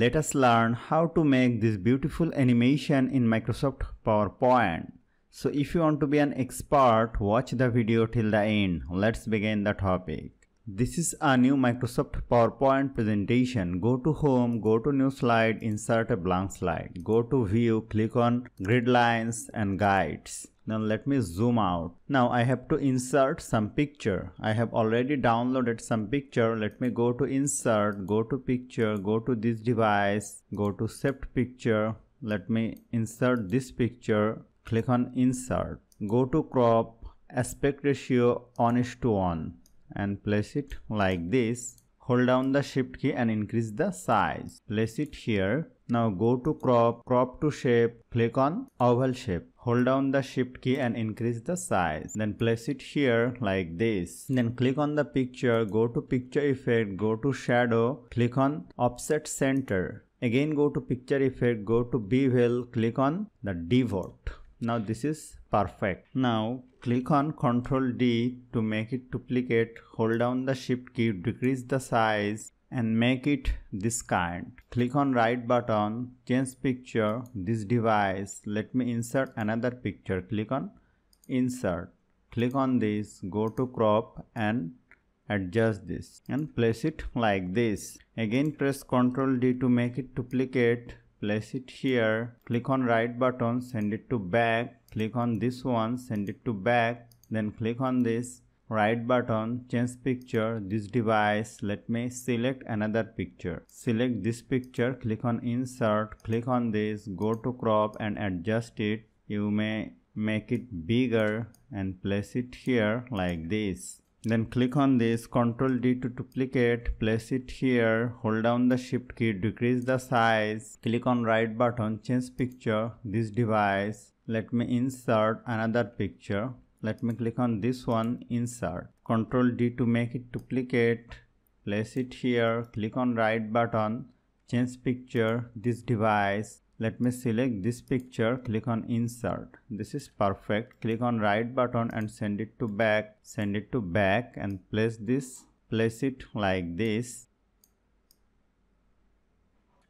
Let us learn how to make this beautiful animation in Microsoft PowerPoint. So if you want to be an expert, watch the video till the end. Let's begin the topic. This is a new Microsoft PowerPoint presentation. Go to Home, go to New Slide, insert a blank slide. Go to View, click on Grid Lines and Guides. Now let me zoom out. Now I have to insert some picture. I have already downloaded some picture. Let me go to Insert, go to Picture, go to this device, go to Saved Picture. Let me insert this picture. Click on Insert. Go to Crop, Aspect Ratio 1:1. And place it like this. Hold down the Shift key and increase the size. Place it here. Now go to Crop, Crop to Shape, click on Oval Shape. Hold down the Shift key and increase the size. Then place it here like this. Then click on the picture, go to Picture Effect, go to Shadow, click on Offset Center. Again go to Picture Effect, go to Bevel, click on the Distort. Now this is perfect. Now click on Ctrl D to make it duplicate. Hold down the Shift key, decrease the size and make it this kind. Click on right button, change picture, this device. Let me insert another picture. Click on Insert. Click on this, go to Crop and adjust this and place it like this. Again press Ctrl D to make it duplicate. Place it here, click on right button, send it to back, click on this one, send it to back, then click on this, right button, change picture, this device, let me select another picture. Select this picture, click on Insert, click on this, go to Crop and adjust it. You may make it bigger and place it here like this. Then click on this, Ctrl D to duplicate, place it here, hold down the Shift key, decrease the size, click on right button, change picture, this device, let me insert another picture, let me click on this one, Insert, Ctrl D to make it duplicate, place it here, click on right button, change picture, this device, let me select this picture, click on Insert. This is perfect. Click on right button and send it to back and place this, place it like this.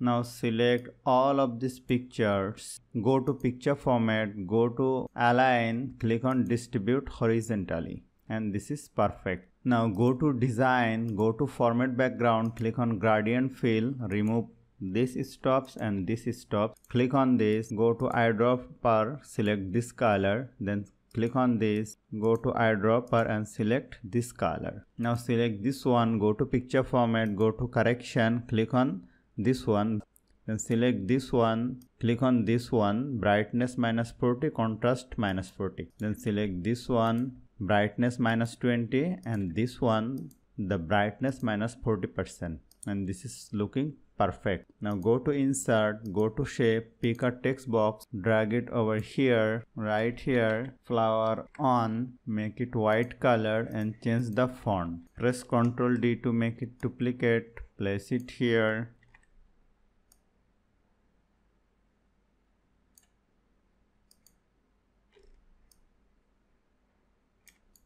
Now select all of these pictures, go to picture format, go to align, click on distribute horizontally and this is perfect. Now go to design, go to format background, click on gradient fill, remove this stops and this stops. Click on this, go to eyedropper, select this color, then click on this, go to eyedropper and select this color. Now select this one, go to picture format, go to correction, click on this one, then select this one, click on this one, brightness -40, contrast -40, then select this one, brightness -20 and this one, the brightness -40%, and this is looking perfect. Now go to Insert, go to Shape, pick a text box, drag it over here, right here, flower on, make it white color and change the font. Press Ctrl D to make it duplicate, place it here.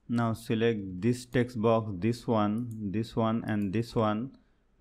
Now select this text box, this one and this one.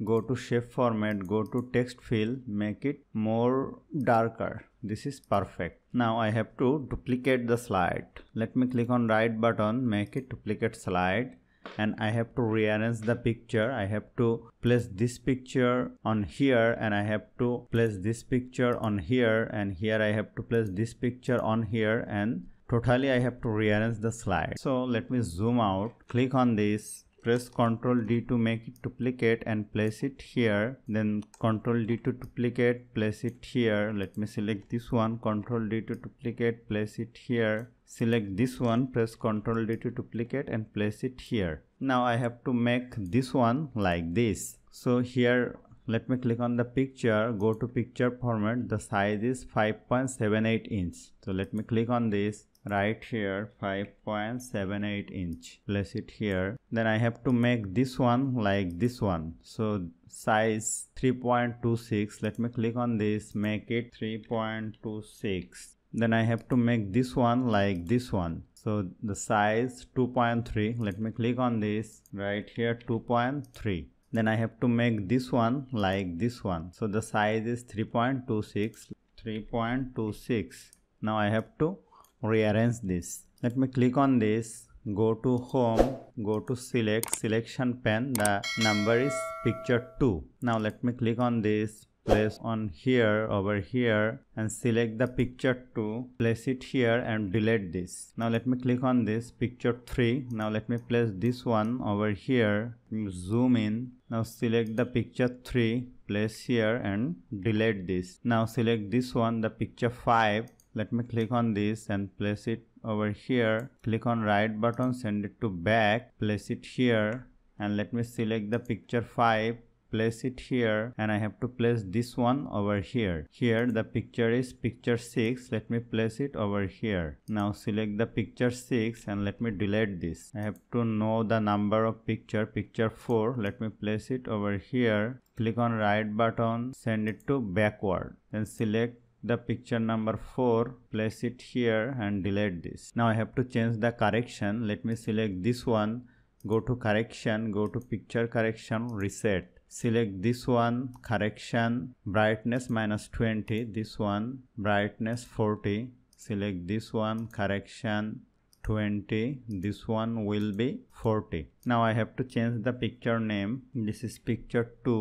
Go to shape format, go to text fill, make it more darker. This is perfect. Now I have to duplicate the slide. Let me click on right button, make it duplicate slide and I have to rearrange the picture. I have to place this picture on here and I have to place this picture on here and here I have to place this picture on here and totally I have to rearrange the slide. So let me zoom out, click on this. Press Ctrl D to make it duplicate and place it here. Then Ctrl D to duplicate, place it here. Let me select this one, Ctrl D to duplicate, place it here. Select this one, press Ctrl D to duplicate and place it here. Now I have to make this one like this. So here, let me click on the picture, go to picture format, the size is 5.78 inch. So let me click on this. Right here 5.78 inch, place it here. Then I have to make this one like this one, so size 3.26. Let me click on this, make it 3.26. Then I have to make this one like this one, so the size 2.3. Let me click on this, right here 2.3. Then I have to make this one like this one. So the size is 3.26. Now I have to rearrange this. Let me click on this, go to home, go to select, selection pen. The number is picture 2. Now let me click on this, place on here, over here, and select the picture 2, place it here and delete this. Now let me click on this picture 3. Now let me place this one over here, zoom in. Now select the picture 3, place here and delete this. Now select this one, the picture 5. Let me click on this and place it over here. Click on right button, send it to back, place it here, and let me select the picture 5, place it here, and I have to place this one over here. Here the picture is picture 6. Let me place it over here. Now select the picture 6 and let me delete this. I have to know the number of picture, picture 4. Let me place it over here. Click on right button, send it to backward, and select the picture number 4, place it here and delete this. Now I have to change the correction. Let me select this one, go to correction, go to picture correction, reset. Select this one, correction, brightness -20, this one, brightness 40. Select this one, correction 20, this one will be 40. Now I have to change the picture name. This is picture 2,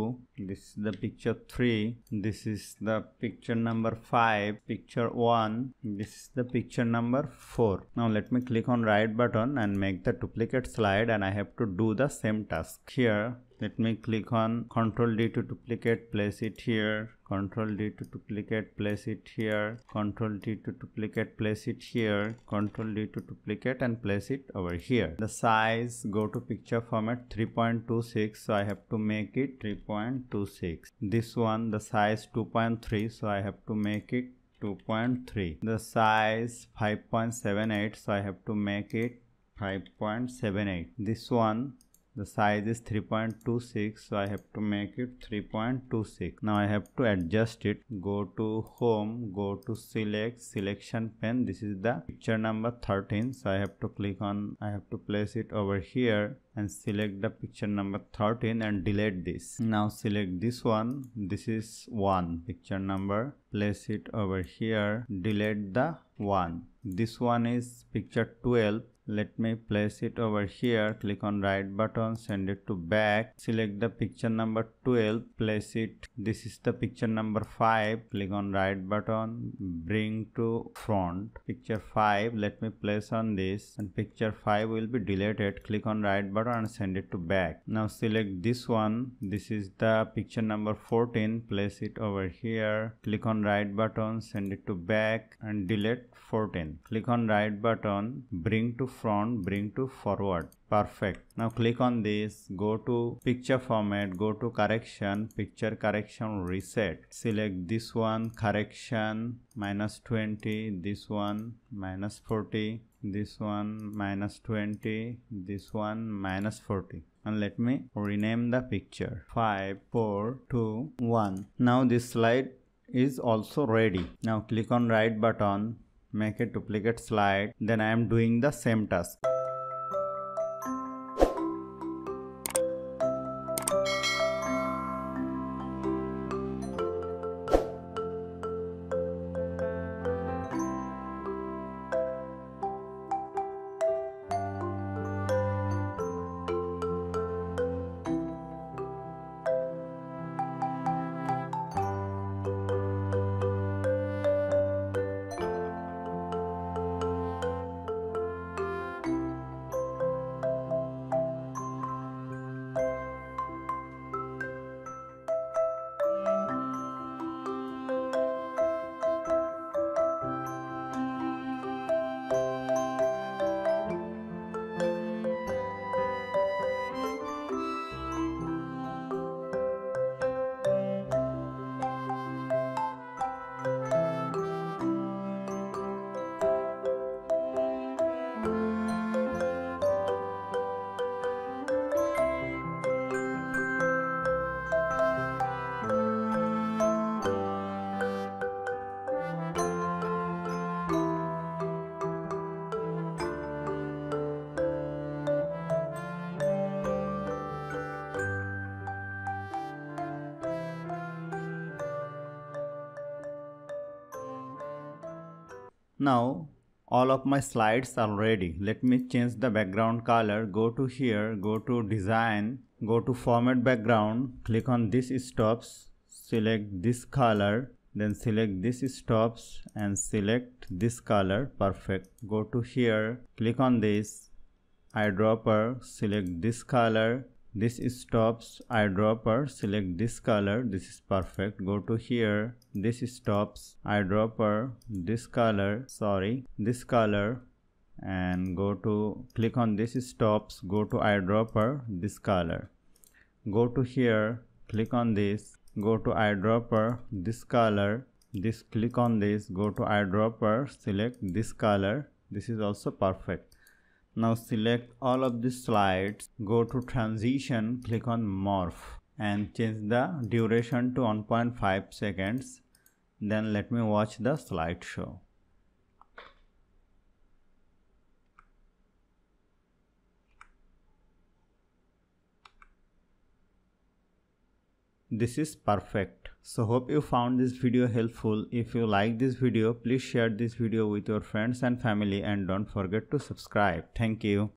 this is the picture 3, this is the picture number 5, picture 1, this is the picture number 4. Now let me click on right button and make the duplicate slide, and I have to do the same task here. Let me click on Ctrl D to duplicate, place it here, Ctrl D to duplicate, place it here, Ctrl D to duplicate, place it here, Ctrl D to duplicate, and place it over here. The size, go to picture format, 3.26, so I have to make it 3.26. This one, the size 2.3, so I have to make it 2.3. The size 5.78, so I have to make it 5.78. This one, the size is 3.26, so I have to make it 3.26. Now I have to adjust it. Go to home, go to select, selection pen. This is the picture number 13, so I have to click on, I have to place it over here and select the picture number 13 and delete this. Now select this one, this is 1 picture number, place it over here, delete the 1. This one is picture 12. Let me place it over here, click on right button, send it to back, select the picture number 12, place it, this is the picture number 5, click on right button, bring to front, picture 5, let me place on this, and picture 5 will be deleted, click on right button and send it to back. Now select this one, this is the picture number 14, place it over here, click on right button, send it to back and delete 14, click on right button, bring to front, bring to forward. Perfect. Now click on this, go to picture format, go to correction, picture correction, reset. Select this one, correction -20, this one -40, this one -20, this one -40. And let me rename the picture 5, 4, 2, 1. Now this slide is also ready. Now click on right button, make a duplicate slide, then I am doing the same task. Now all of my slides are ready. Let me change the background color. Go to here, go to design, go to format background, click on this stops, select this color, then select this stops and select this color. Perfect. Go to here, click on this eyedropper, select this color, this stops, eyedropper, select this color. This is perfect. Go to here, this stops, eyedropper, this color, sorry, this color, and go to, click on this stops, go to eyedropper, this color. Go to here, click on this, go to eyedropper, this color, this, click on this, go to eyedropper, select this color. This is also perfect. Now select all of these slides, go to transition, click on morph and change the duration to 1.5 seconds. Then let me watch the slideshow. This is perfect. So hope you found this video helpful. If you like this video, please share this video with your friends and family and don't forget to subscribe. Thank you.